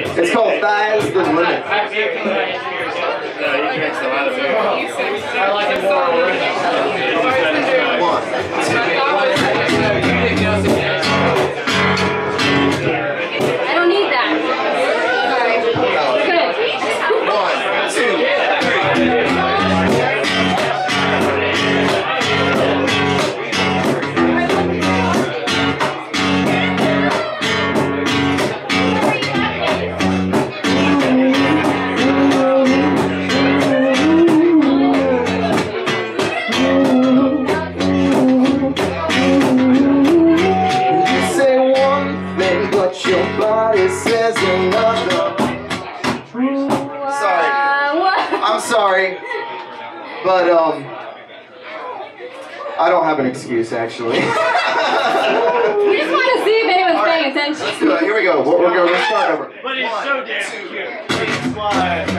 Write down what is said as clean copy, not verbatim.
It's called Thighs with Lemons. I like it more. I don't need that. Sorry. Good. 1, 2, 3. But, I don't have an excuse, actually. We just want to see if anyone's paying attention. Let's do it. Here we go. We're start over. But it's 1, 2, 3, 4.